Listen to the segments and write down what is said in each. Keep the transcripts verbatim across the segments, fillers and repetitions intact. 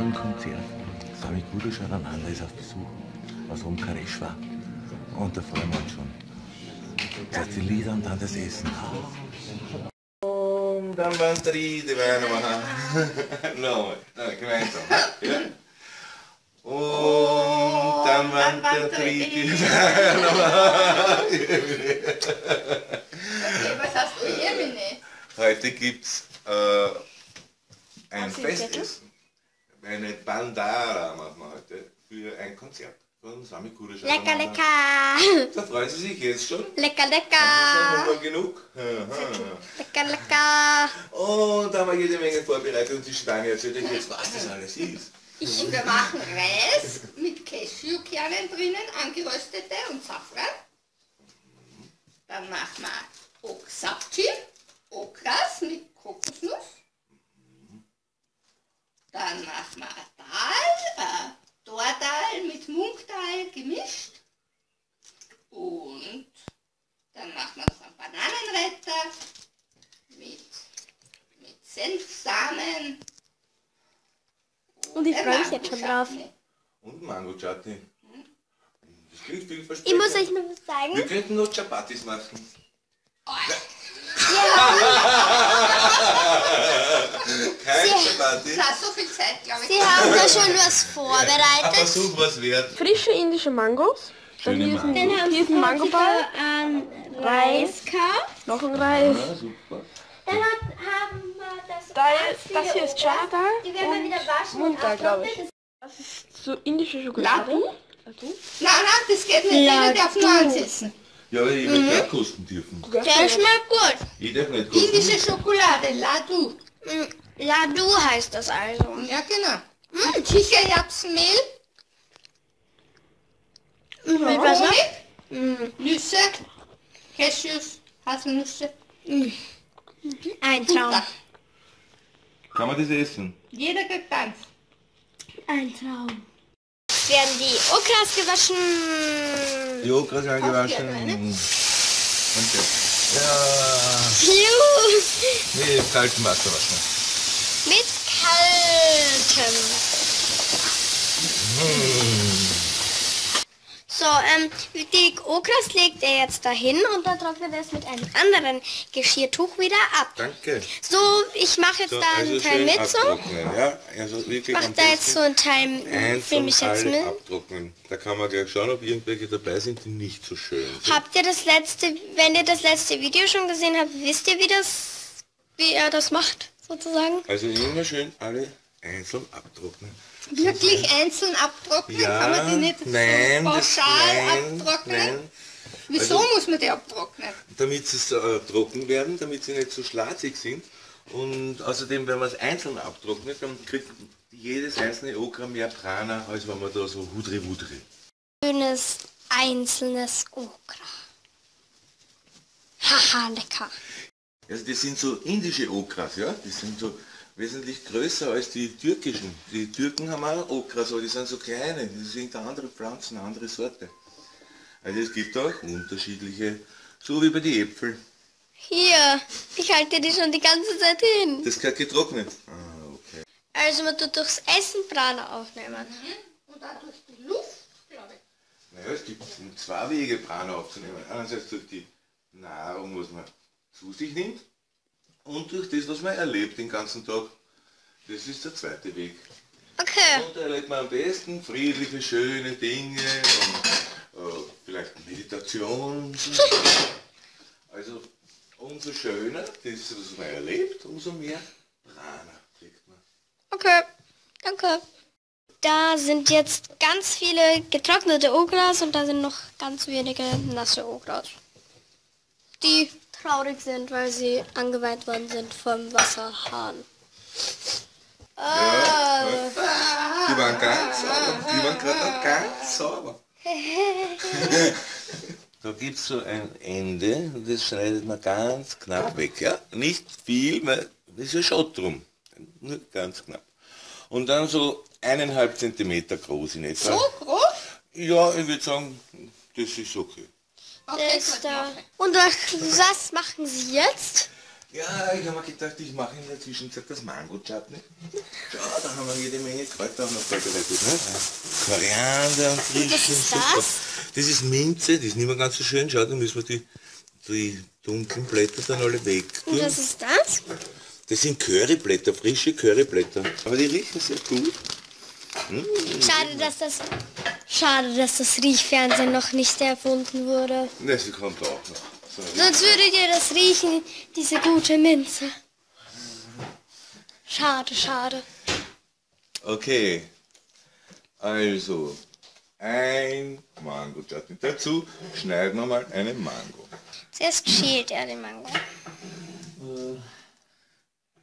Morgen kommt sie erst. Swami Gurusharananda ist auf Besuch aus Omkareshwar. Und da freuen wir uns schon, dass die Lieder und dann das Essen haben. Om Dhamantari Devaya Namaha. No, gemeinsam. Om Dhamantari Devaya Namaha. Okay, was hast du hier, Mine? Heute gibt's äh, ein Festessen. Eine Bhandara machen wir heute für ein Konzert von Swami Gurusharananda. Lecker, lecker! Da freuen Sie sich jetzt schon? Lecker, lecker! Haben wir schon genug? Lecker, lecker! Und da haben wir jede Menge vorbereitet und die Schweine erzählt euch jetzt, was das alles ist. Ich, wir machen Reis mit Cashewkernen drinnen, angeröstete und Safran. Dann machen wir Sapchi, Okras mit Kokosnuss. Dann machen wir Dahl, äh, Tordahl mit Munkdahl gemischt. Und dann machen wir noch einen Bananenretter mit, mit Senfsamen. Und, und ich freue mich jetzt schon drauf. Und Mango-Chutney. Hm? Das klingt vielversprechend. Ich muss euch noch was sagen. Wir könnten noch Chapatis machen. Oh. Sie, das hat so viel Zeit, glaube ich. Sie haben da schon was vorbereitet. Versuch, was wert. Frische indische Mangos. Schöne Mangos. Dann hier haben diesen Mangoball, ähm, Reis gekauft. Noch ein Reis. Ja, super. Dann hat, haben wir das. Da ist, das hier ist Chata. Die werden wir wieder waschen und Munda, glaube ich. Das ist so indische Schokolade. Nein, nein, das geht nicht. Ja, der darf nur ansetzen. Ja, aber ich will mhm. nicht kosten dürfen. Der schmeckt gut. Ich darf nicht kosten. Indische Schokolade, Ladu. Mhm. Ladu heißt das also. Ja, genau. Mhm. Kichererbsenmehl. Mhm. Mit was noch? Mhm. Nüsse. Cashews. Haselnüsse. Mhm. Ein Traum. Butter. Kann man das essen? Jeder kriegt ganz. Ein Traum. Werden die Okras gewaschen. Die Okras werden gewaschen. Und jetzt. Ja. Juhu. Mit kaltem Wasser waschen. Mit kaltem. Hm. So, ähm, die Okras legt er jetzt dahin und dann trocknet er es mit einem anderen Geschirrtuch wieder ab. Danke. So, ich mache jetzt so, da also einen Teil mit so. Ja? Also wirklich ich mache da jetzt so einen Teil für mich jetzt mit. Abtrocknen. Da kann man gleich schauen, ob irgendwelche dabei sind, die nicht so schön sind. Habt ihr das letzte, wenn ihr das letzte Video schon gesehen habt, wisst ihr, wie das, wie er das macht, sozusagen? Also immer schön alle einzeln abtrocknen. Wirklich einzeln abtrocknen? Ja, kann man die nicht nein, so pauschal das, nein, abtrocknen? Nein. Wieso also, muss man die abtrocknen? Damit sie äh, trocken werden, damit sie nicht so schlatzig sind. Und außerdem, wenn man es einzeln abtrocknet, dann kriegt jedes einzelne Okra mehr Prana, als wenn man da so hudri wudri. Schönes einzelnes Okra. Haha, lecker. Also das sind so indische Okras, ja? Die sind so wesentlich größer als die türkischen. Die Türken haben auch Okras, aber die sind so kleine. Das sind andere Pflanzen, eine andere Sorte. Also es gibt auch unterschiedliche, so wie bei den Äpfeln. Hier, ich halte die schon die ganze Zeit hin. Das gehört getrocknet. Ah, okay. Also man tut durchs Essen Prana aufnehmen. Mhm. Und auch durch die Luft, glaube ich. Naja, es gibt zwei Wege Prana aufzunehmen. Einerseits durch die Nahrung, was man zu sich nimmt. Und durch das, was man erlebt den ganzen Tag. Das ist der zweite Weg. Okay. Und da erlebt man am besten friedliche, schöne Dinge und äh, vielleicht Meditation. Also umso schöner das, was man erlebt, umso mehr Prana kriegt man. Okay, danke. Da sind jetzt ganz viele getrocknete Okras und da sind noch ganz wenige nasse Okras. Die traurig sind, weil sie angeweint worden sind vom Wasserhahn. Oh. Ja, die waren ganz sauber. Die waren gerade ganz sauber. Da gibt es so ein Ende und das schneidet man ganz knapp weg. Ja? Nicht viel, weil das ist ja Schott drum. Nur ganz knapp. Und dann so eineinhalb Zentimeter groß in etwa. So groß? Ja, ich würde sagen, das ist okay. Okay, das da. Und was machen Sie jetzt? Ja, ich habe mir gedacht, ich mache in der Zwischenzeit das Mango-Chutney. Schau, da haben wir jede Menge Kräuter auch noch vorbereitet. Ne? Koriander und Frischen. Was ist das? Das ist Minze, die ist nicht mehr ganz so schön. Schau, da müssen wir die, die dunklen Blätter dann alle wegtun. Und was ist das? Das sind Curryblätter, frische Curryblätter. Aber die riechen sehr gut. Hm? Schade, dass das, schade, dass das Riechfernsehen noch nicht erfunden wurde. Ne, sie kommt auch noch. So, sonst würdet ihr das riechen, diese gute Minze. Schade, schade. Okay. Also, ein Mango-Chutney. Dazu schneiden wir mal eine Mango. Zuerst schält er den Mango.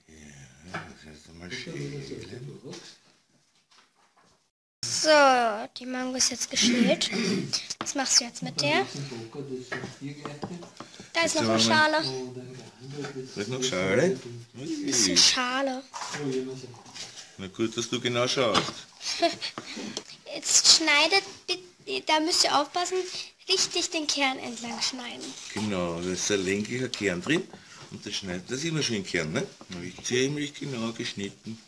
Ja, das mal schälen. So, die Mango ist jetzt geschält. Was machst du jetzt mit der? Da ist noch eine Schale. Da ist noch Schale? Das ist eine Schale. Na gut, dass du genau schaust. Jetzt schneidet, da müsst ihr aufpassen, richtig den Kern entlang schneiden. Genau, da ist der längliche Kern drin und das schneidet, das ist immer schön Kern, ne? Habe ich ziemlich genau geschnitten.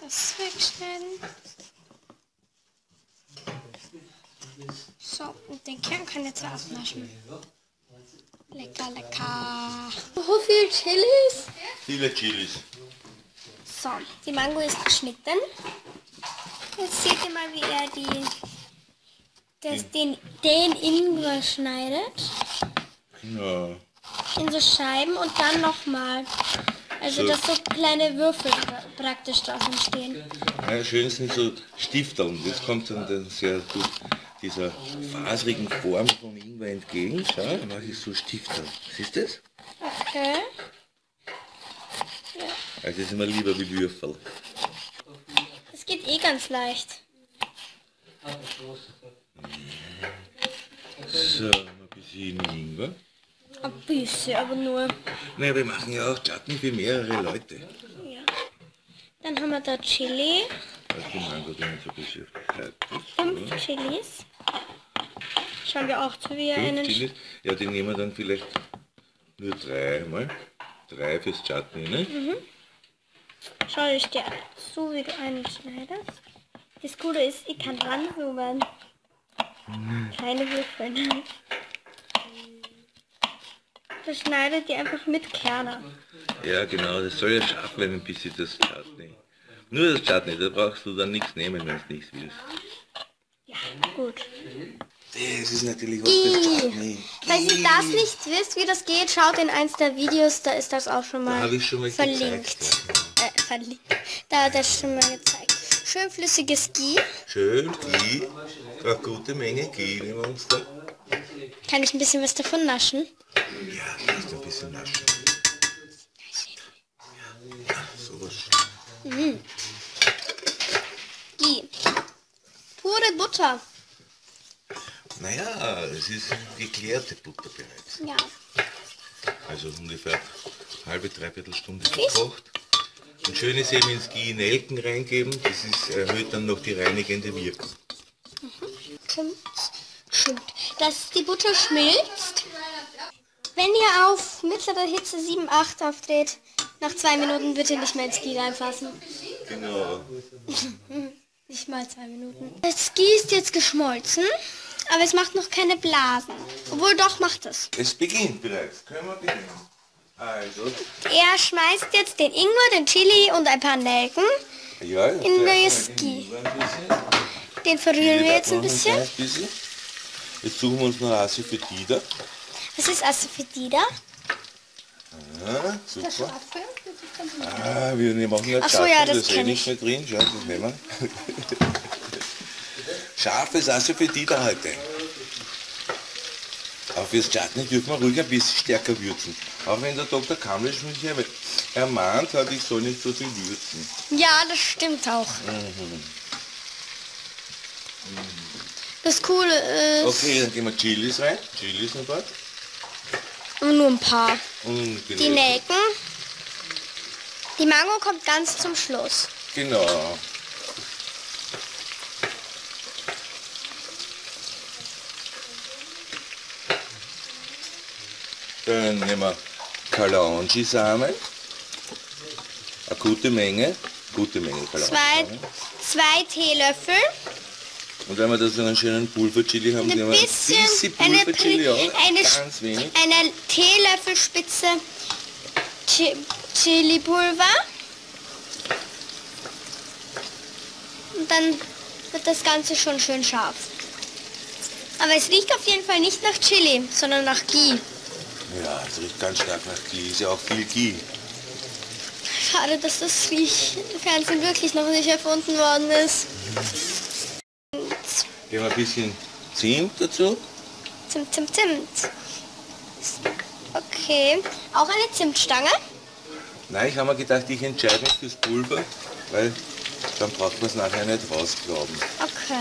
Das wegschneiden. So, und den Kern kann jetzt abwaschen. Lecker, lecker. So viel Chilis? Viele Chilis. So, die Mango ist geschnitten. Jetzt seht ihr mal, wie er die, das, den, den Ingwer schneidet. Genau. In so Scheiben und dann nochmal. Also so, dass so kleine Würfel praktisch drauf entstehen. Ja, schön sind so Stifteln. Das kommt dann sehr gut dieser faserigen Form von Ingwer entgegen. Schau, da mache ich so Stifteln. Siehst du das? Okay. Ja. Also das ist immer lieber wie Würfel. Das geht eh ganz leicht. So, ein bisschen Ingwer. Ein bisschen, aber nur. Naja, wir machen ja auch Chutney für mehrere Leute. Ja. Dann haben wir da Chili. Fünf Chilis. Schauen wir auch zu, wie er einen... Chilis. Ja, die nehmen wir dann vielleicht nur drei mal. Drei fürs Chutney, ne? Mhm. Schau ich dir so, wie du einen schneidest. Das Coole ist, ich kann ranzoomen. Keine Würfel. Schneidet ihr einfach mit Kerner. Ja genau, das soll ja scharf werden ein bisschen, das Chutney. Nur das Chutney, da brauchst du dann nichts nehmen, wenn du nichts willst. Ja, gut. Das ist natürlich was für Chutney. Falls ihr das nicht wisst, wie das geht, schaut in eins der Videos, da ist das auch schon mal, da hab ich schon mal verlinkt. Gezeigt, ja. äh, verlinkt. Da hat das schon mal gezeigt. Schön flüssiges Ghee. Schön Ghee. Eine gute Menge Ghee nehmen wir uns da. Kann ich ein bisschen was davon naschen? Ja, kannst du ein bisschen naschen. Ja, sowas. Mhm. Ghee. Pure Butter. Naja, es ist geklärte Butter bereits. Ja. Also ungefähr halbe, dreiviertel Stunde gekocht. Und schön ist eben ins Ghee Nelken reingeben. Das ist, erhöht dann noch die reinigende Wirkung. Mhm. Stimmt. Dass die Butter schmilzt. Wenn ihr auf mittlerer Hitze sieben, acht aufdreht, nach zwei Minuten bitte nicht mehr ins Ghee reinfassen. Genau. Nicht mal zwei Minuten. Das Ghee ist jetzt geschmolzen, aber es macht noch keine Blasen. Obwohl doch macht es. Es beginnt bereits. Können wir beginnen. Also. Er schmeißt jetzt den Ingwer, den Chili und ein paar Nelken ja, ja, in das Ghee. Den verrühren wir jetzt ein bisschen. Jetzt suchen wir uns noch Asafoetida. Was ist Asafoetida? Ah, super. Ah, wir machen ja Chutney, ja, das, das ist eh nicht mehr drin. Schau, das nehmen wir. Scharfes Asafoetida heute. Aber fürs Chutney dürfen wir ruhig ein bisschen stärker würzen. Auch wenn der Doktor Kamlesch mich ermahnt hat, ich soll nicht so viel würzen. Ja, das stimmt auch. Mhm. Mhm. Das Coole ist... Okay, dann gehen wir Chilis rein. Chilis ein paar. Und nur ein paar. Und die Nelken. Die Mango kommt ganz zum Schluss. Genau. Dann nehmen wir Kalonji-Samen. Eine gute Menge. Gute Menge Kalonji-Samen. Zwei, zwei Teelöffel. Und wenn wir das in einen schönen Pulverchili haben, nehmen wir ein bisschen Pulverchili auch. Ganz wenig. Eine Teelöffelspitze Chilipulver. Und dann wird das Ganze schon schön scharf. Aber es riecht auf jeden Fall nicht nach Chili, sondern nach Ghee. Ja, es riecht ganz stark nach Ghee. Ist ja auch viel Ghee. Schade, dass das Fernsehen wirklich noch nicht erfunden worden ist. Gehen wir ein bisschen Zimt dazu. Zimt, Zimt, Zimt. Okay. Auch eine Zimtstange? Nein, ich habe mir gedacht, ich entscheide mich fürs Pulver, weil dann braucht man es nachher nicht rausgraben. Okay.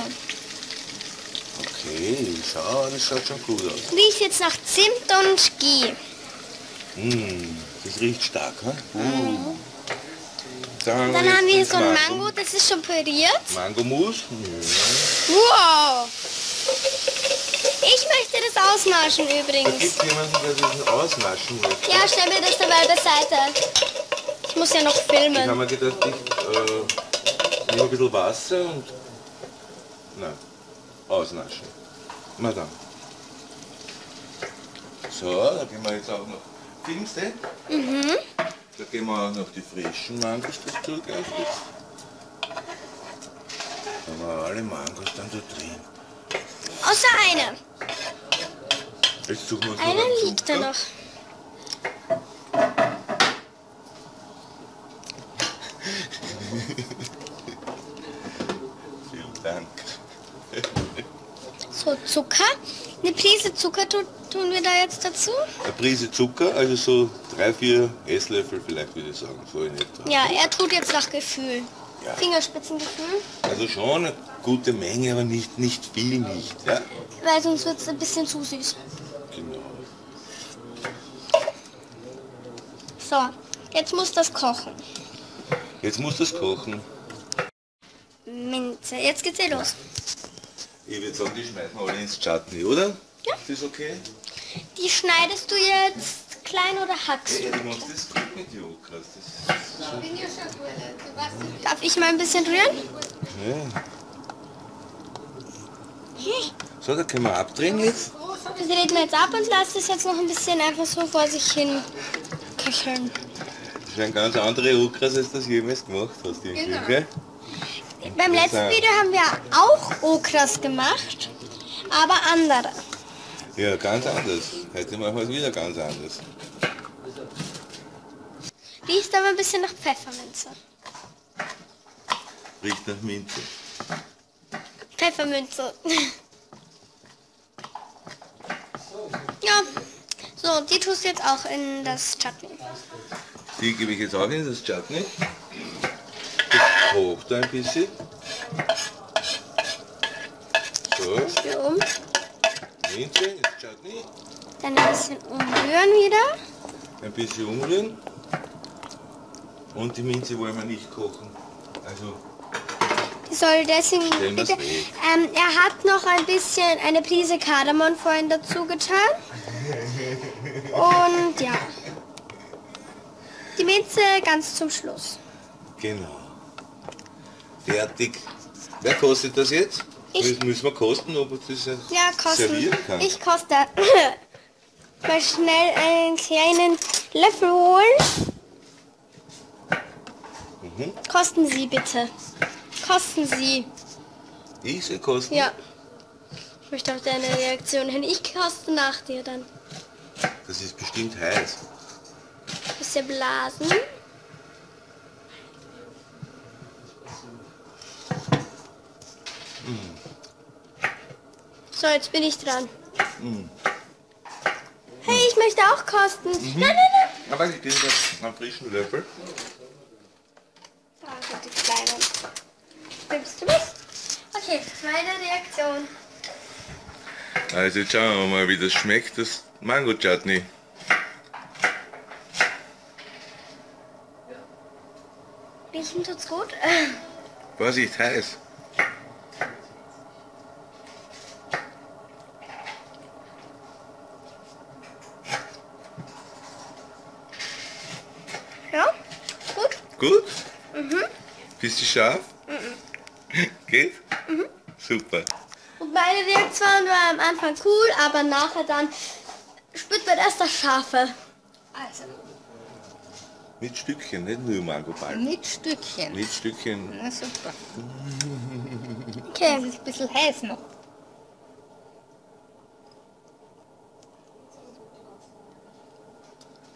Okay, schau, das schaut schon gut aus. Riecht jetzt nach Zimt und Ghee. Mm, das riecht stark, hm? Mm. Dann, dann haben wir hier so ein Mango, das ist schon püriert. Mangomus. Ja. Wow! Ich möchte das ausnaschen übrigens. Es gibt jemanden, der das ausnaschen möchte. Ja, stell mir das dabei beiseite. Ich muss ja noch filmen. Ich habe mir gedacht, ich äh, nehme ein bisschen Wasser und... Nein. Ausnaschen. Na dann. So, da gehen wir jetzt auch noch. Filmst du? Mhm. Da gehen wir auch noch die frischen Mangos dazu. Da haben wir alle Mangos dann da drin. Außer eine. Jetzt suchen wir uns eine noch liegt da noch. Vielen Dank. So, Zucker. Eine Prise Zucker tun, tun wir da jetzt dazu. Eine Prise Zucker, also so drei, vier Esslöffel vielleicht, würde ich sagen. So in etwa. Ja, er tut jetzt nach Gefühl. Ja. Fingerspitzengefühl. Also schon eine gute Menge, aber nicht, nicht viel nicht. Ja? Weil sonst wird es ein bisschen zu süß. Genau. So, jetzt muss das kochen. Jetzt muss das kochen. Minze, jetzt geht's ja los. Ich würde sagen, die schmeißen wir alle ins Chutney, oder? Ja. Ist das okay? Die schneidest du jetzt klein oder hackst du? Hey, du machst das gut mit Jokras. Darf ich mal ein bisschen rühren? Ja. So, da können wir abdrehen jetzt. Das drehen wir jetzt ab und lassen es jetzt noch ein bisschen einfach so vor sich hin köcheln. Das ist ein ganz anderer Jokras, als das jemals gemacht hast. Irgendwie, genau. Gell? Beim letzten Video haben wir auch Okras gemacht, aber andere. Ja, ganz anders. Heute machen wir es wieder ganz anders. Riecht aber ein bisschen nach Pfefferminze. Riecht nach Minze. Pfefferminze. Ja, so, die tust du jetzt auch in das Chutney. Die gebe ich jetzt auch in das Chutney. Hoch da ein bisschen. So. Hier um. Minze, jetzt Chutney. Dann ein bisschen umrühren wieder. Ein bisschen umrühren. Und die Minze wollen wir nicht kochen. Also. Die soll deswegen. Bitte, ähm, er hat noch ein bisschen eine Prise Kardamom vorhin dazu getan. Und ja. Die Minze ganz zum Schluss. Genau. Fertig. Wer kostet das jetzt? Ich. Das müssen wir kosten, ob das ja, kosten. Servieren kann. Ich koste. Mal schnell einen kleinen Löffel holen. Mhm. Kosten Sie bitte. Kosten Sie. Ich soll kosten? Ja. Ich möchte auf deine Reaktion hin. Ich koste nach dir dann. Das ist bestimmt heiß. Ein bisschen blasen. So, jetzt bin ich dran. Mm. Hey, ich möchte auch kosten. Mhm. Nein, nein, nein. Aber ich gebe jetzt einen frischen Löffel. Da sind die kleinen. Nimmst du mich? Okay, meine Reaktion. Also jetzt schauen wir mal, wie das schmeckt, das Mango-Chutney. Riechen tut's gut? Vorsicht, heiß. Gut? Mhm. Bist du scharf? Mhm. Geht? Mhm. Super. Und meine Reaktion war am Anfang cool, aber nachher dann spürt man erst das Scharfe. Also. Mit Stückchen, nicht nur Mangoballen. Mit Stückchen. Mit Stückchen. Na super. Okay, das ist ein bisschen heiß noch.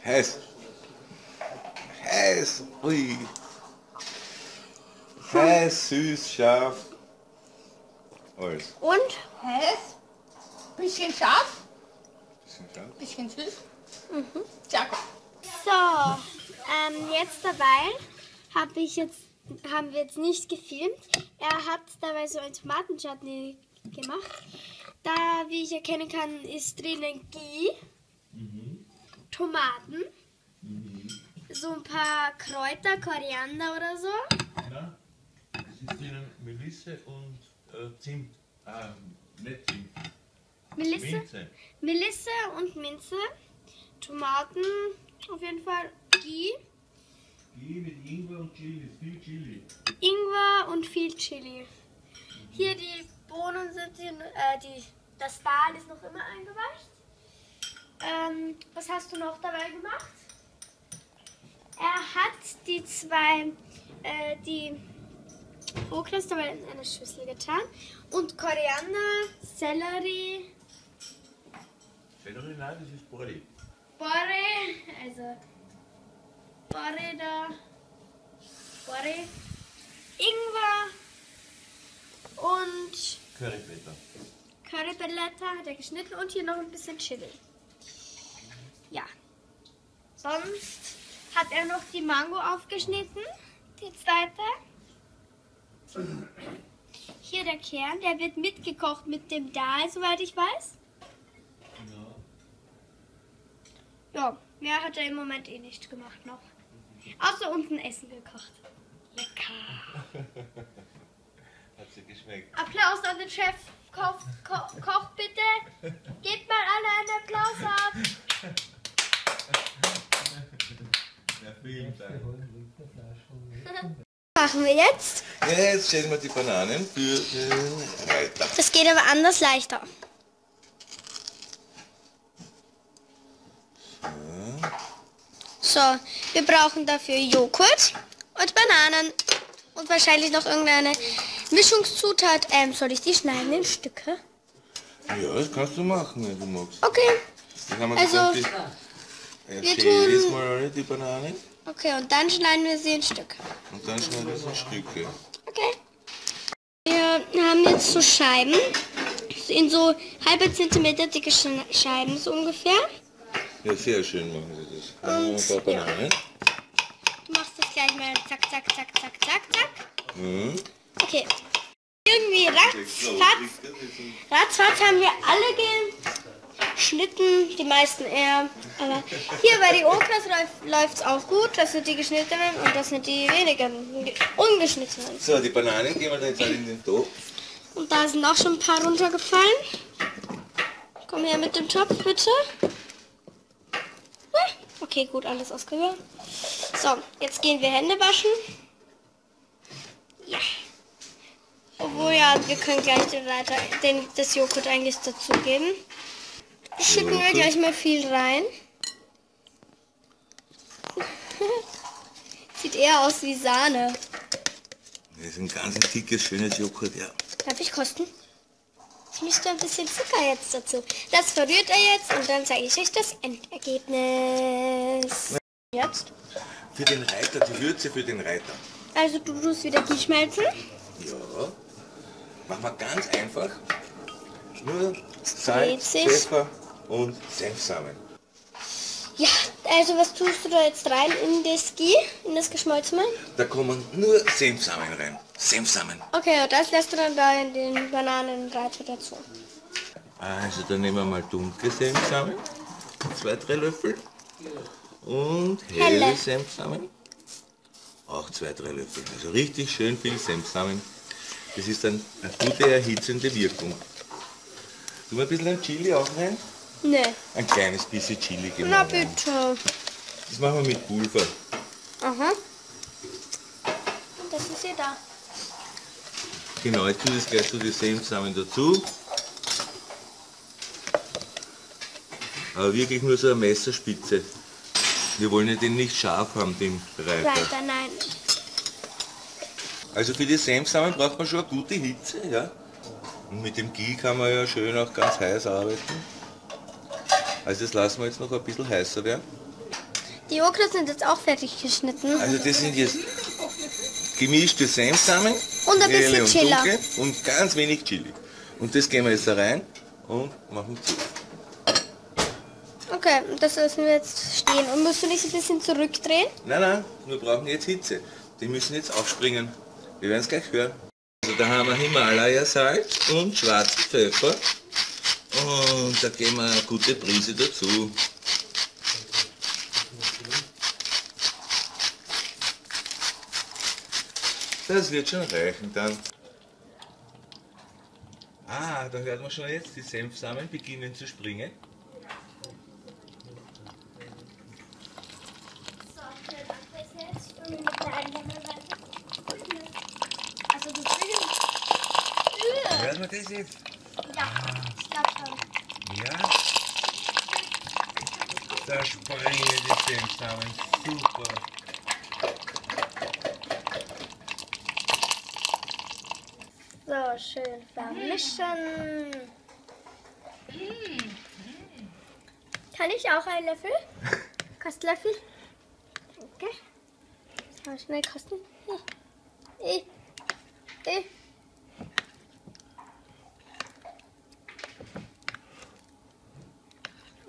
Heiß. Heiß. Ui. Heiß, süß, scharf. Alles. Und? Heiß. Bisschen scharf. Bisschen scharf. Bisschen süß. Mhm. Sehr gut. So. Ähm, jetzt dabei hab ich jetzt, haben wir jetzt nicht gefilmt. Er hat dabei so ein Tomatenchutney gemacht. Da, wie ich erkennen kann, ist drinnen Ghee, mhm. Tomaten, mhm. so ein paar Kräuter, Koriander oder so. Nein, es ist drinnen Melisse und äh, Zimt. Ah, nicht Zimt. Melisse, Minze. Melisse und Minze, Tomaten auf jeden Fall. Ghee. Ghee mit Ingwer und Chili, viel Chili. Ingwer und viel Chili. Mhm. Hier die Bohnen sind, die, äh, die, das Dahl ist noch immer eingeweicht. Ähm, was hast du noch dabei gemacht? Er hat die zwei, äh, die Okras dabei in eine Schüssel getan. Und Koriander, Sellerie. Sellerie, nein, das ist Borre. Borre, also... Borre da, Borre, Ingwer und Curryblätter. Curryblätter hat er geschnitten und hier noch ein bisschen Chili. Ja, sonst hat er noch die Mango aufgeschnitten, die zweite. Hier der Kern, der wird mitgekocht mit dem Dahl, soweit ich weiß. Ja, mehr hat er im Moment eh nicht gemacht noch. Außer unten Essen gekocht. Lecker. Hat sie geschmeckt. Applaus an den Chef. Koch, ko, koch bitte. Gebt mal alle einen Applaus ab. Ja, vielen Dank. Was machen wir jetzt? Ja, jetzt stellen wir die Bananen für den Reiter. Das geht aber anders leichter. So, wir brauchen dafür Joghurt und Bananen und wahrscheinlich noch irgendeine Mischungszutat. Ähm, soll ich die schneiden in Stücke? Ja, das kannst du machen, wenn du magst. Okay. Dann haben wir also, gesagt, die, wir tun... mal die Bananen. Okay, und dann schneiden wir sie in Stücke. Und dann schneiden wir sie in Stücke. Okay. Wir haben jetzt so Scheiben, in so halbe Zentimeter dicke Scheiben, so ungefähr. Ja, sehr schön machen sie das. Dann und, ein paar Bananen. Ja. Du machst das gleich mal zack, zack, zack, zack, zack, zack. Mhm. Okay. Irgendwie ratzfatz, ratzfatz haben wir alle geschnitten, die meisten eher. Aber hier bei den Okras läuft es auch gut. Das sind die geschnittenen und das sind die weniger ungeschnittenen. So, die Bananen gehen wir dann jetzt in den Topf. Und da sind auch schon ein paar runtergefallen. Komm her mit dem Topf, bitte. Okay, gut, alles ausgehört. So, jetzt gehen wir Hände waschen. Ja. Obwohl, ja, wir können gleich den Reiter, den, das Joghurt eigentlich dazugeben. Schütten wir gleich mal viel rein. Sieht eher aus wie Sahne. Das ist ein ganz dickes, schönes Joghurt, ja. Darf ich kosten? Ich mische ein bisschen Zucker jetzt dazu. Das verrührt er jetzt und dann zeige ich euch das Endergebnis. Jetzt? Für den Reiter, die Würze für den Reiter. Also du tust wieder Ghee schmelzen? Ja. Machen wir ganz einfach. Nur Salz, Pfeffer und Senfsamen. Ja, also was tust du da jetzt rein in das Ghee, in das Geschmolzene? Da kommen nur Senfsamen rein. Senfsamen. Okay, und das lässt du dann da in den Bananenreiter dazu. Also dann nehmen wir mal dunkle Senfsamen, zwei, drei Löffel. Und helle, helle Senfsamen, auch zwei, drei Löffel. Also richtig schön viel Senfsamen. Das ist dann eine gute erhitzende Wirkung. Tun wir ein bisschen Chili auch rein? Nee. Ein kleines bisschen Chili gemacht. Na bitte. Das machen wir mit Pulver. Aha. Das ist ja da. Genau, ich tue das gleich so die Same zusammen dazu. Aber wirklich nur so eine Messerspitze. Wir wollen ja den nicht scharf haben, den Reiter. Reiter, nein. Also für die Senfsamen braucht man schon eine gute Hitze, ja. Und mit dem Ghee kann man ja schön auch ganz heiß arbeiten. Also das lassen wir jetzt noch ein bisschen heißer werden. Die Okras sind jetzt auch fertig geschnitten. Also das sind jetzt gemischte Senfsamen. Und ein bisschen Chili. Und ganz wenig Chili. Und das geben wir jetzt da rein und machen zu. Okay, das lassen wir jetzt stehen. Und musst du nicht ein bisschen zurückdrehen? Nein, nein, wir brauchen jetzt Hitze. Die müssen jetzt aufspringen. Wir werden es gleich hören. Also da haben wir Himalaya-Salz und schwarzen Pfeffer. Und da geben wir eine gute Prise dazu. Das wird schon reichen dann. Ah, da hört man schon jetzt, die Senfsamen beginnen zu springen. Hört man das jetzt? Ja, ich glaube schon. Ja? Da springen die Senfsamen. Super. So, schön vermischen. Kann ich auch einen Löffel? Kostlöffel? Danke. Mal schnell kosten. Äh, äh.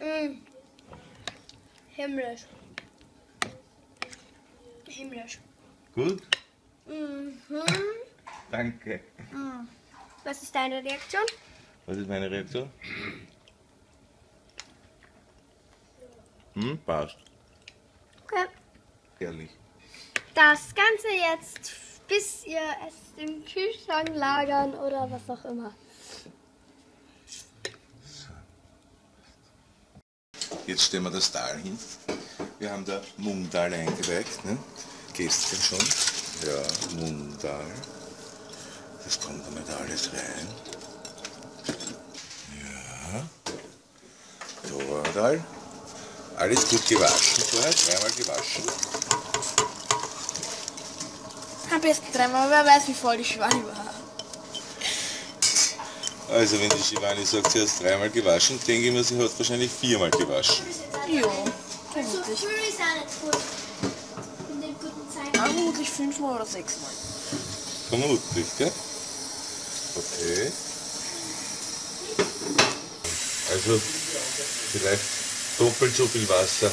Mmh. Himmlisch. Himmlisch. Gut? Mhm. Danke. Mmh. Was ist deine Reaktion? Was ist meine Reaktion? Hm, passt. Okay. Ehrlich. Das Ganze jetzt, bis ihr es im Kühlschrank lagern oder was auch immer. Jetzt stellen wir das Dal hin. Wir haben da Mungdal eingeweicht, ne? Gestern schon. Ja, Mungdal. Das kommt damit alles rein. Ja. Toradal. Alles gut gewaschen vorher, dreimal gewaschen. Am besten dreimal, wer weiß, wie voll die Schwani war. Also wenn die Schivani sagt, sie hat es dreimal gewaschen, denke ich mir, sie hat es wahrscheinlich viermal gewaschen. Ja, vermutlich. Vermutlich fünfmal oder sechsmal. Vermutlich, gell? Okay. Also vielleicht doppelt so viel Wasser.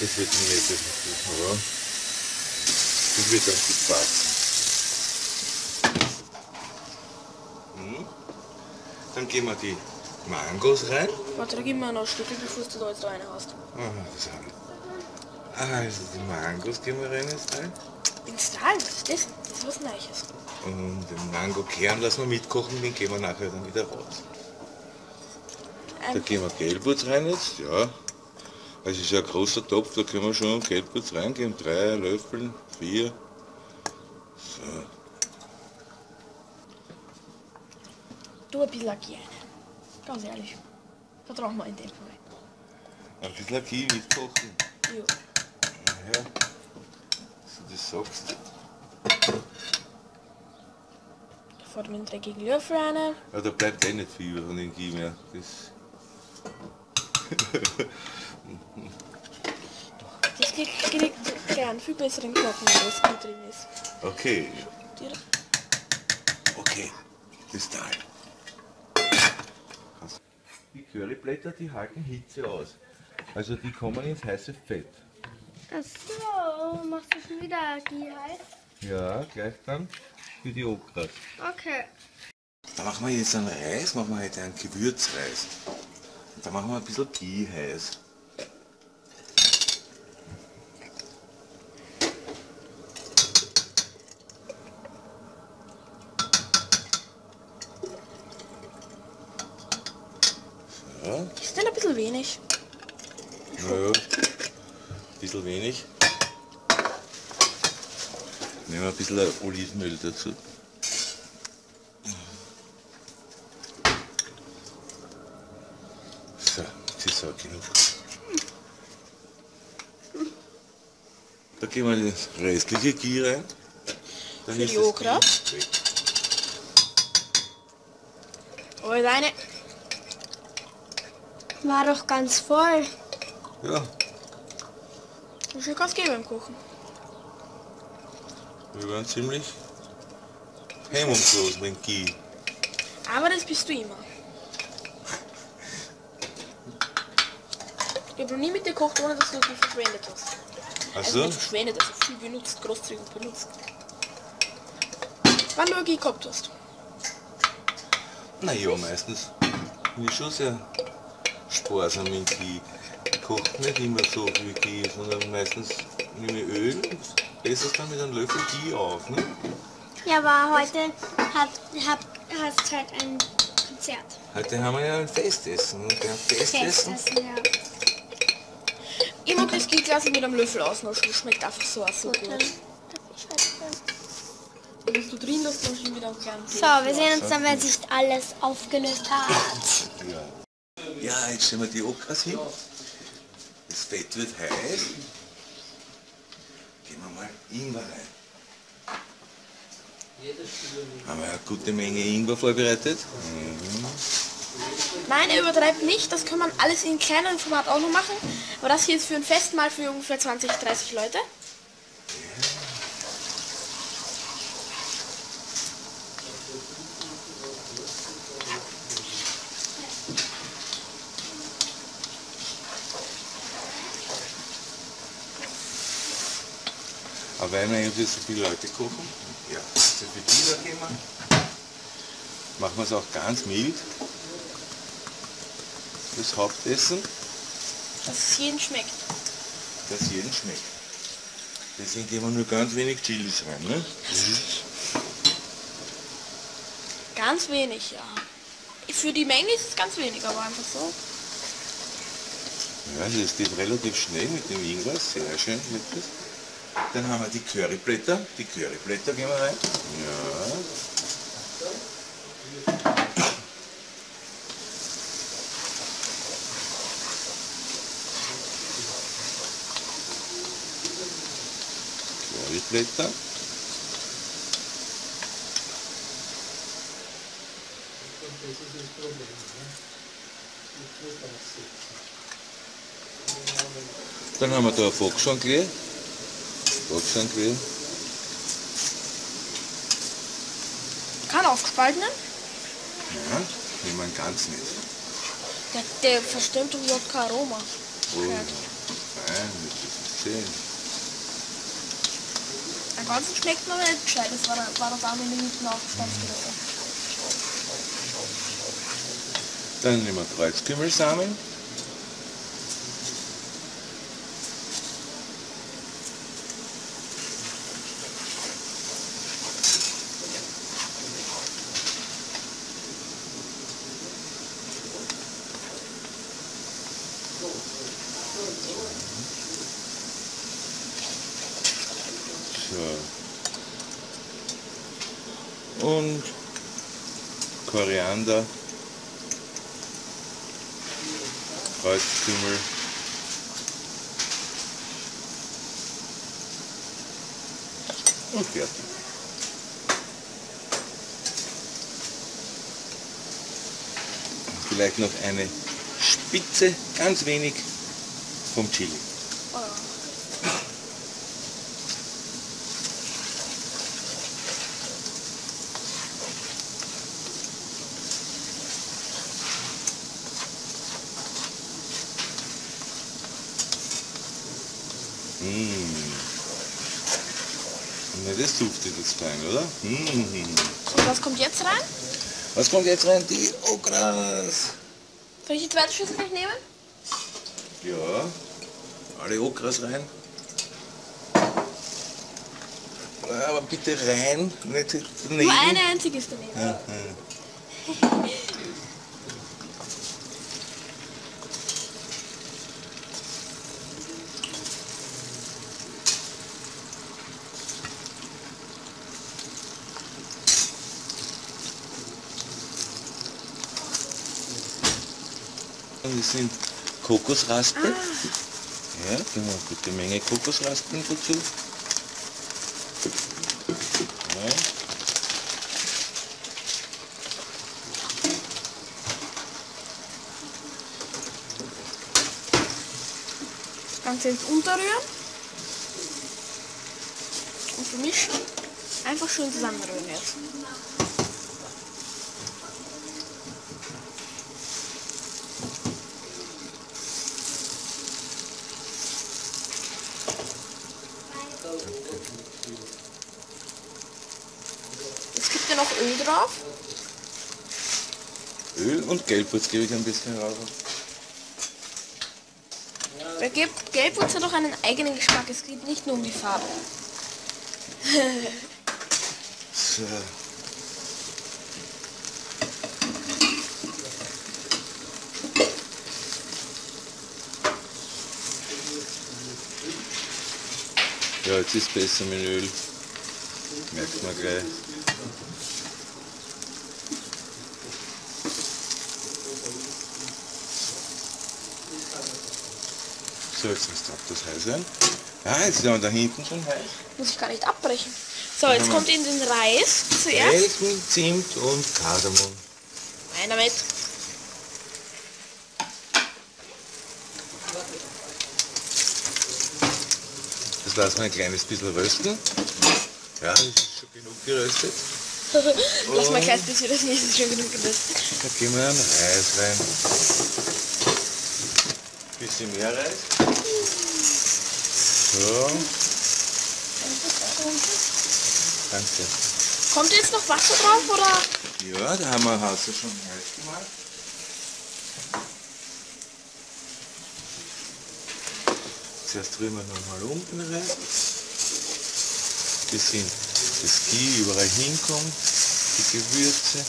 Das wird mir jetzt nicht gut, oder? Das wird ganz gut passen. Dann geben wir die Mangos rein. Warte, da geben wir noch Stücke, bevor du da jetzt eine hast. Ah, also die Mangos geben wir rein jetzt rein. Ins Tal, was ist das? Das ist was Neues. Und den Mango-Kern lassen wir mitkochen, den geben wir nachher dann wieder raus. Ein da geben wir Gelbwurz rein jetzt, ja. Also ist ja ein großer Topf, da können wir schon Gelbwurz reingeben. Drei Löffel, vier. So. Du, ein bisschen Ghee rein. Ganz ehrlich. Da brauchen wir in dem Fall. Ein bisschen Ghee mitkochen? Ja. Ja. So, das sagst du. Da fährt man den dreckigen Löffel rein. Ja, da bleibt eh nicht viel von dem Ghee mehr. Das... das geht gern viel besser in den Knochen, wenn das Ghee drin ist. Okay. Okay. Das Teil. Die Curryblätter, die halten Hitze aus. Also die kommen ins heiße Fett. Ach so, machst du schon wieder Ghee heiß? Ja, gleich dann für die Okras. Okay. Da machen wir jetzt einen Reis, machen wir heute einen Gewürzreis. Und da machen wir ein bisschen Ghee heiß. Ist denn ein bisschen wenig? Ja, ja. Ein bisschen wenig. Nehmen wir ein bisschen Olivenöl dazu. So, das ist auch genug. Da geben wir das restliche Ghee rein. Dann für ist die Okra. Oh, deine war doch ganz voll. Ja. Ich will Kaffee beim Kochen. Wir waren ziemlich hemmungslos mit Ghee. Aber das bist du immer. Ich habe noch nie mit dir gekocht, ohne dass du viel verschwendet hast. Ach so? Also nicht verschwendet, also viel benutzt, großzügig benutzt. Wann du Ghee gehabt hast? Naja, meistens bin ich schon sehr sparsam mit Ghee. Ich koche nicht immer so viel Ghee, sondern meistens nehme ich Öl und esse es dann mit einem Löffel Ghee auf. Ne? Ja, aber heute hat, hat, hast halt ein Konzert. Heute haben wir ja ein Festessen. Und wir haben Festessen. Festessen, ja. Ich mag das Ghee-Glas mit einem Löffel ausnaschen, das schmeckt einfach so, so gut. Dann darf ich halt du drin, dass du schon wieder so, wir sehen uns dann, wenn sich alles aufgelöst hat. Ja, ja jetzt stellen wir die Okras hin. Das Fett wird heiß. Gehen wir mal Ingwer rein. Haben wir eine gute Menge Ingwer vorbereitet? Mhm. Nein, er übertreibt nicht. Das kann man alles in kleinem Format auch noch machen. Aber das hier ist für ein Festmahl für ungefähr zwanzig, dreißig Leute. Aber weil wir irgendwie so viele Leute kochen, ja, so viel Ghee da geben wir, machen wir es auch ganz mild. Das Hauptessen. Dass es jedem schmeckt. Dass jedem schmeckt. Deswegen geben wir nur ganz wenig Chilis rein, ne? Ganz wenig, ja. Für die Menge ist es ganz wenig, aber einfach so. Ja, das geht relativ schnell mit dem Ingwer, sehr schön mit das. Dann haben wir die Curryblätter. Die Curryblätter gehen wir rein. Ja. Curryblätter. Dann haben wir da ein Foxhornklee. Boxenquill. Kann aufgespalten werden? Ja, nehmen wir ganz nicht. Der, der verstimmt überhaupt kein Aroma. Oh, nein, das ist zehn. Den ganzen schmeckt man nicht gescheit, das war, war das einmal Minuten aufgespalten. Mhm. Dann nehmen wir Kreuzkümmelsamen. So. Und Koriander, Kreuzkümmel, und fertig. Vielleicht noch eine Spitze, ganz wenig vom Chili. Oh. Mmh. Na, das duftet jetzt fein, oder? Mmh. Und was kommt jetzt rein? Was kommt jetzt rein? Die Okras. Soll ich die zweite Schüssel gleich nehmen? Ja, alle Okras rein. Aber bitte rein, nicht daneben. Nur eine einzige ist daneben. Ja, ja. wir sind Kokosraspeln. Ah. Ja, geben wir eine gute Menge Kokosraspeln dazu. Ja. Das Ganze jetzt unterrühren und vermischen. Einfach schön zusammenrühren jetzt. Jetzt gibt ihr noch Öl drauf. Öl und Gelbwurz gebe ich ein bisschen raus. Bei Gelbwurz hat auch einen eigenen Geschmack, es geht nicht nur um die Farbe. So. Ja, jetzt ist besser mit Öl. Merkt man gleich. So, jetzt muss das heiß sein. Ah, jetzt ist aber da hinten schon heiß. Muss ich gar nicht abbrechen. So, jetzt ja, kommt in den Reis zuerst. Nelken, Zimt und Kardamom. Nein, damit. Das lassen wir ein kleines bisschen rösten. Ja, das ist schon genug geröstet. Lass mal ein kleines bisschen, das ist schon genug geröstet. Da geben wir einen Reis rein. Ein bisschen mehr Reis. So. Danke. Kommt jetzt noch Wasser drauf, oder? Ja, da haben wir Wasser schon heiß gemacht. Zuerst rühren wir nochmal um den Reis. Bisschen das Ghee überall hinkommt, die Gewürze.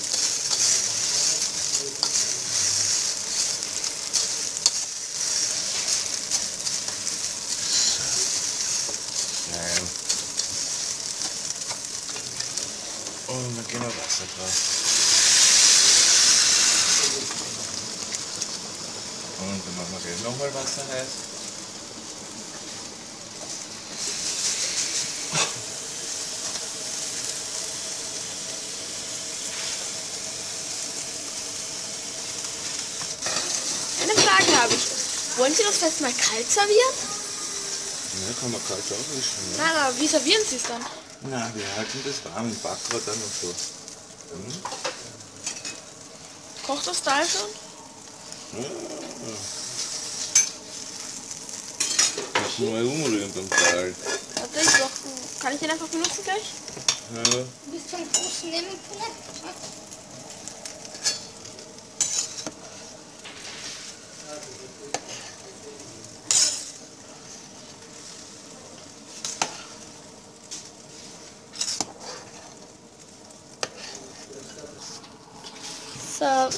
Nein. Und dann gehen wir Wasser drauf. Und dann machen wir gleich nochmal Wasser heiß. Habe ich. Wollen Sie das vielleicht mal kalt servieren? Ne, kann man kalt aufwischen. Ne? Nein, aber wie servieren Sie es dann? Na, wir halten das warm im Backrohr dann und so. Hm? Kocht das da schon? Ja. Muss nur mal umrühren beim Teil. Warte, ich doch, kann ich den einfach benutzen gleich? Ja. Ein bisschen Fuß nehmen können. So.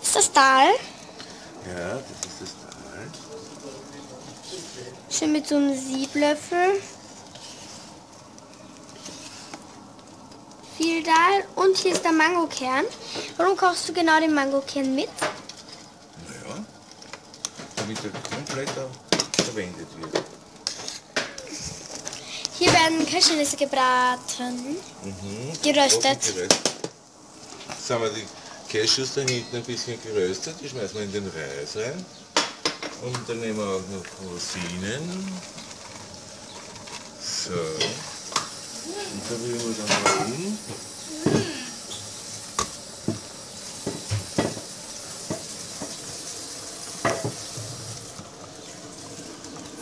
Ist das Dahl? Ja, das ist das Dahl. Schön mit so einem Sieblöffel. Viel Dahl. Und hier ist der Mangokern. Warum kochst du genau den Mangokern mit? Naja, damit er komplett verwendet wird. Hier werden Cashewnüsse gebraten. Mhm, geröstet. Jetzt haben wir die Cashews da hinten ein bisschen geröstet, die schmeißen wir in den Reis rein. Und dann nehmen wir auch noch Rosinen. So. Und dann rühren wir dann mal um.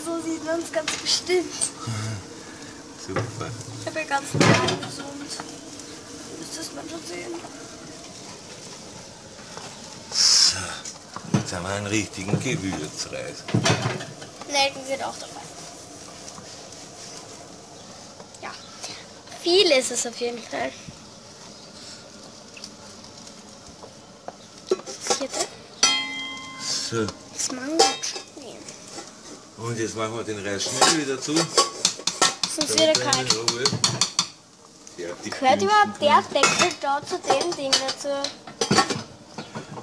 So sieht man es ganz bestimmt. Super. Ich habe ja ganz normal gesund. Müsste es man schon sehen. Jetzt haben wir einen richtigen Gewürzreis. Nelken sind auch dabei. Ja, viel ist es auf jeden Fall. Das vierte. So. Das Mango. Und jetzt machen wir den Reis schnell wieder zu. Sonst wird er kalt. Gehört überhaupt der Deckel da zu dem Ding dazu?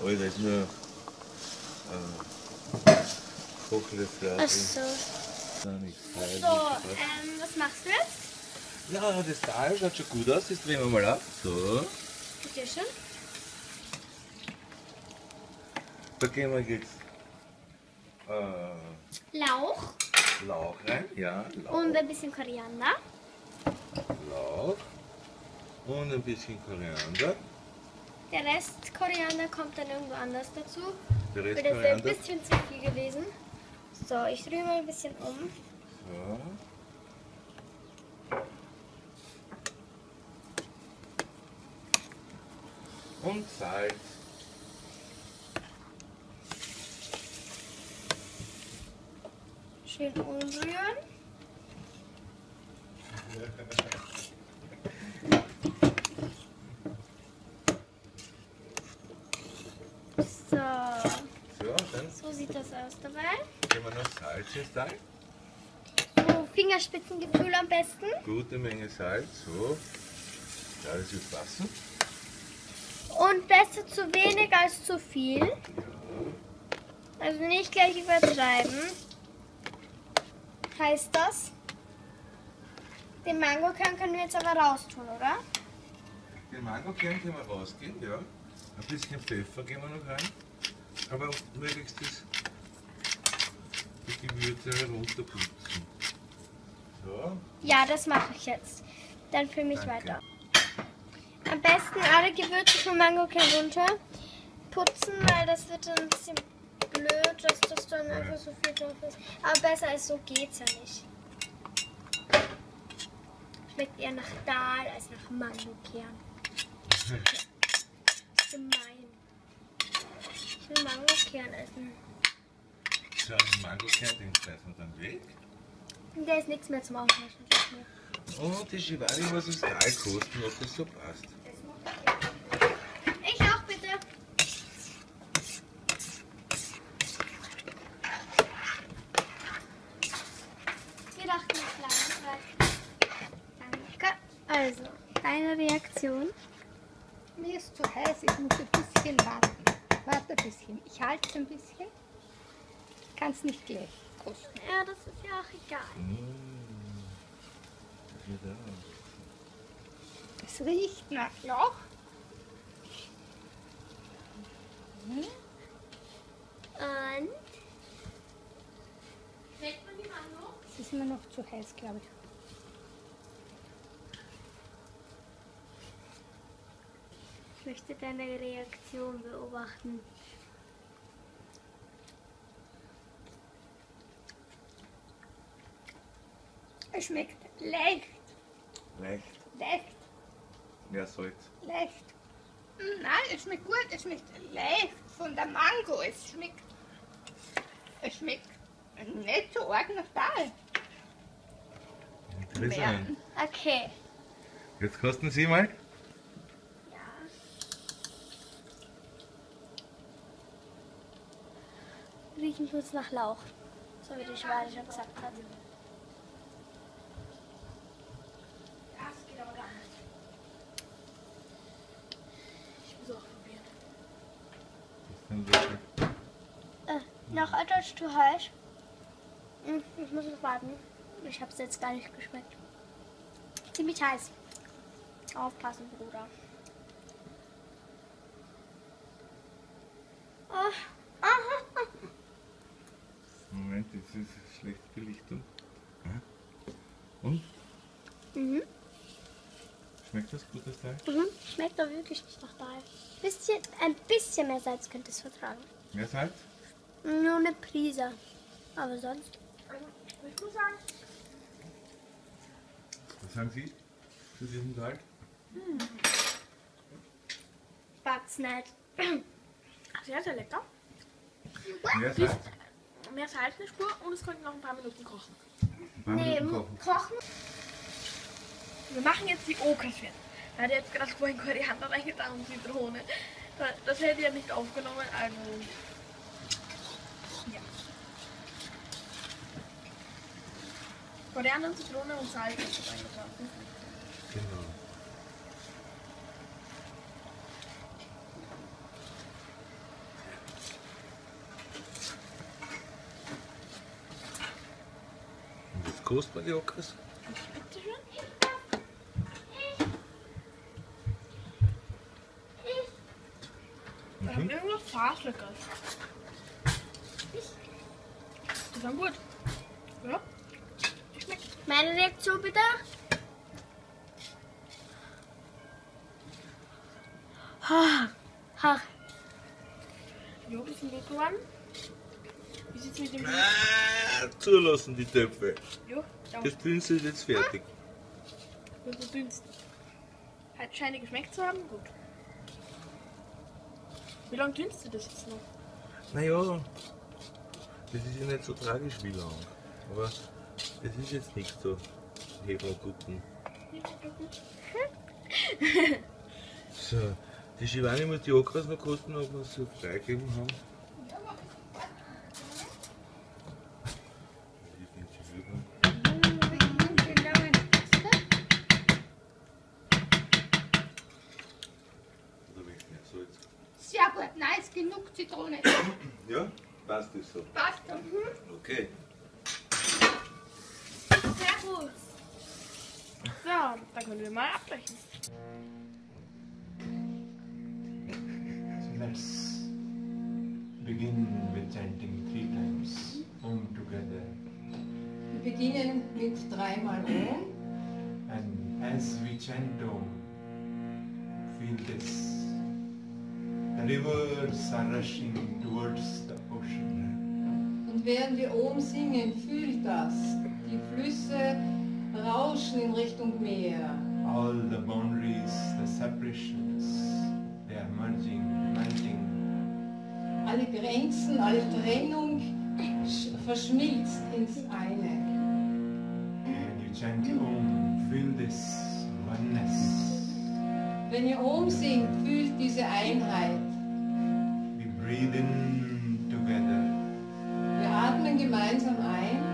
Oh, das ist nur Kuchenfladen. So. So, ähm, was machst du jetzt? Ja, das Tal schaut schon gut aus, das drehen wir mal ab. So. Bitte schön. Da gehen wir jetzt äh, Lauch. Lauch rein, ja. Lauch. Und ein bisschen Koriander. Lauch. Und ein bisschen Koriander. Der Rest Koriander kommt dann irgendwo anders dazu. Der Rest Koriander. Das wäre ein bisschen zu viel gewesen. So, ich rühre mal ein bisschen um. So. Und Salz. Schön umrühren. So. So, dann so sieht das aus dabei. Können wir noch Salz jetzt rein? So, Fingerspitzengefühl am besten. Gute Menge Salz, so. Ja, das wird passen. Und besser zu wenig als zu viel. Ja. Also nicht gleich übertreiben. Heißt das? Den Mangokern können wir jetzt aber raustun, oder? Den Mangokern können wir rausgehen, ja. Ein bisschen Pfeffer geben wir noch rein. Aber möglichst das, die Gewürze runterputzen. So. Ja, das mache ich jetzt. Dann für mich Danke. Weiter. Am besten alle Gewürze vom Mangokern runter putzen, weil das wird dann ein bisschen blöd, dass das dann einfach so viel drauf ist. Aber besser als so geht's ja nicht. Schmeckt eher nach Dahl als nach Mangokern. Gemein. Ich will Mangokern essen. So, den Mangokern, den schmeißen wir dann weg. Und der ist nichts mehr zum Aufwaschen. Oh, die Shivari muss uns Dahl kosten, ob das so passt. Also, deine Reaktion? Mir ist zu heiß, ich muss ein bisschen warten. Warte ein bisschen. Ich halte es ein bisschen. Ich kann es nicht gleich kosten. Ja, das ist ja auch egal. Mmh. Es riecht nach Lauch. Mhm. Und? Schmeckt man die Mango? Es ist immer noch zu heiß, glaube ich. Ich möchte deine Reaktion beobachten. Es schmeckt leicht. Leicht? Leicht. Ja, sollte. Leicht. Nein, es schmeckt gut. Es schmeckt leicht von der Mango. Es schmeckt... Es schmeckt nicht so arg nach Dahl. Interessant. Okay. Jetzt kosten Sie mal. Riechen tut's nach Lauch, so wie die Schwale schon gesagt hat. Das geht aber gar nicht. Ich muss auch probieren. Äh, noch etwas zu heiß. Ich muss noch warten. Ich hab's jetzt gar nicht geschmeckt. Ziemlich heiß. Aufpassen, Bruder. Oh. Moment, jetzt ist es schlechte Belichtung. Und? Mhm. Schmeckt das gut, das Teil? Mhm, schmeckt doch wirklich nicht nach Dahl. Bisschen, ein bisschen mehr Salz könnt ihr es vertragen. Mehr Salz? Nur eine Prise. Aber sonst. Ich muss sagen. Was sagen Sie zu diesem Teil? Hm. Ich mag's nicht. Sehr, sehr lecker. Mehr Salz? Mehr Salz in der Spur und es könnte noch ein paar Minuten kochen. Paar nee, Minuten kochen. kochen. Wir machen jetzt die Omkareshwar. Da hat er jetzt gerade vorhin Koriander reingetan und Zitrone. Das hätte er nicht aufgenommen, also. Ja. Koriander, Zitrone und Salz ist das reingetan. Genau. Kost man die Okres? Mhm. Ich hab irgendwas Fahrstückes. Das war gut. Ja? Schmeckt. Meine Reaktion bitte. Ha. Ha. Jo, ist ein Weg geworden. Wie sieht's mit dem ah, zulassen die Töpfe. Jo, danke. Das Dünnsel jetzt fertig. Ah. Das Dünnsel. Hat scheine geschmeckt zu haben? Gut. Wie lange dünnst du das jetzt noch? Naja, das ist ja nicht so tragisch wie lang. Aber das ist jetzt nichts so. Hebel gucken. So, die Schivani muss die Okras noch kosten, ob wir sie freigegeben haben. Sehr gut, nein, ist genug Zitrone. Ja, passt das so? Passt, mhm. Okay. Sehr gut. So, dann können wir mal abbrechen. Let's begin with chanting three times. Om together. Wir beginnen mit dreimal Om. And as we chant Om, feel this. The rivers are rushing towards the ocean. Und während wir Om singen, fühlt das. Die Flüsse rauschen in Richtung Meer. All the boundaries, the separations, they are merging, melting. Alle Grenzen, alle Trennung verschmilzt ins eine. And you chant Om, feel this oneness. Wenn ihr Om singt, fühlt diese Einheit. We breathe in together. Wir atmen gemeinsam ein.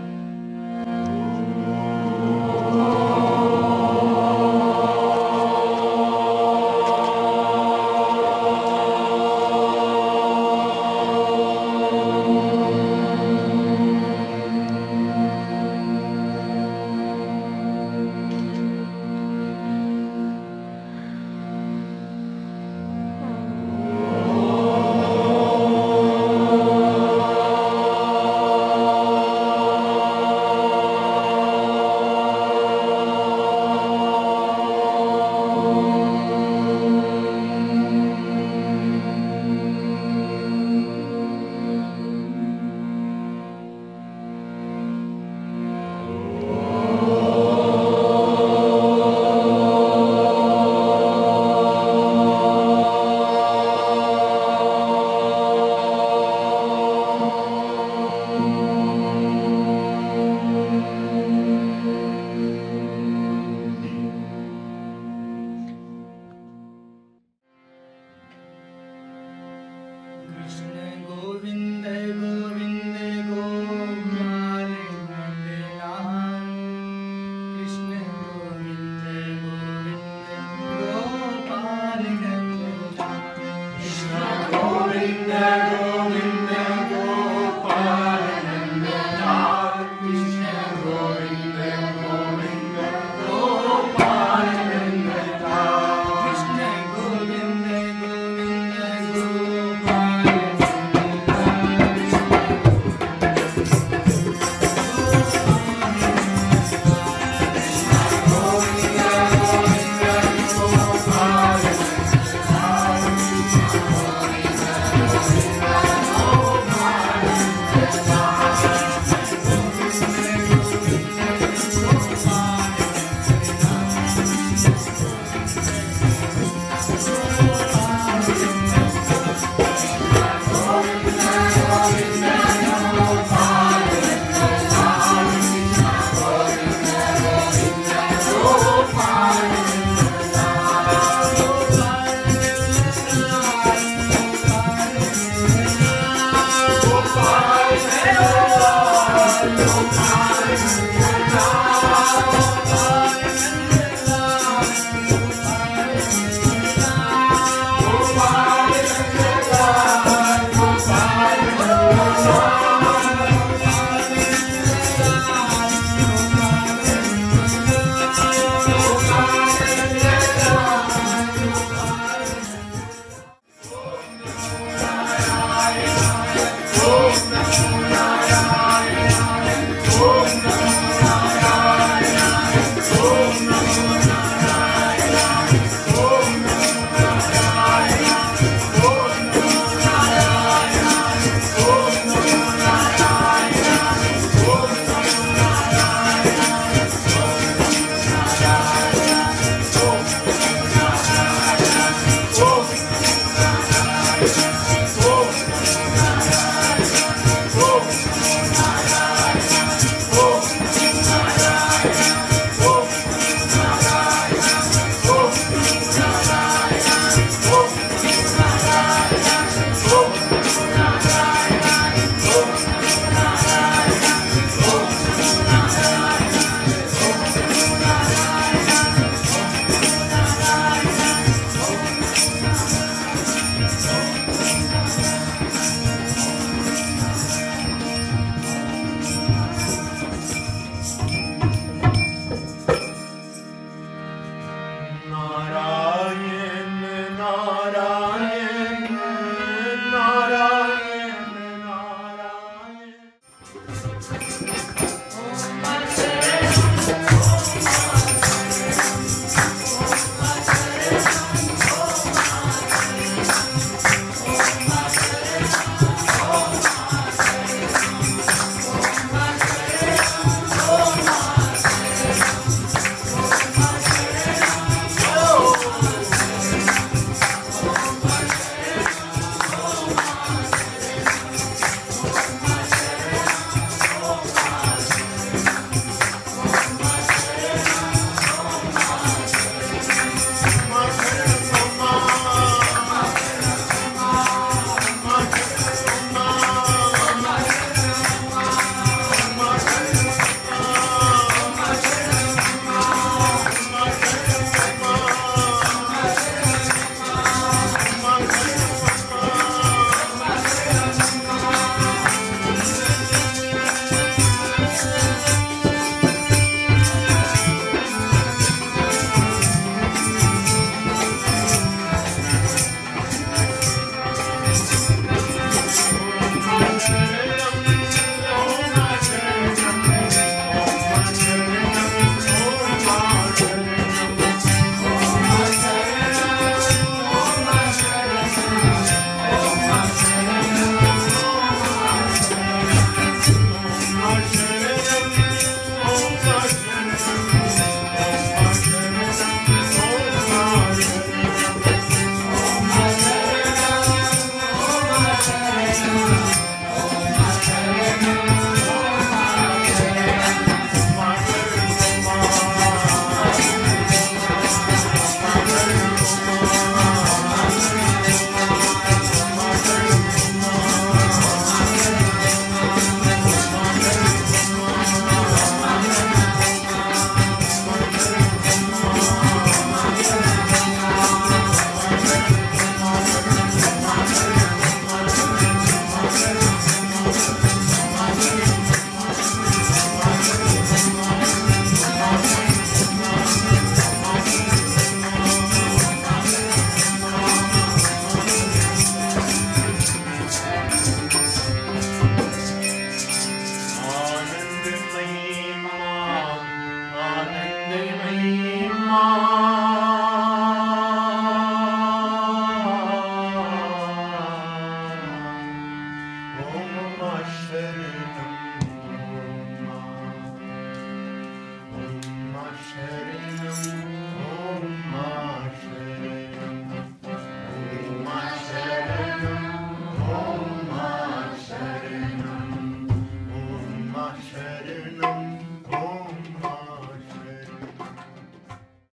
We'll be right back.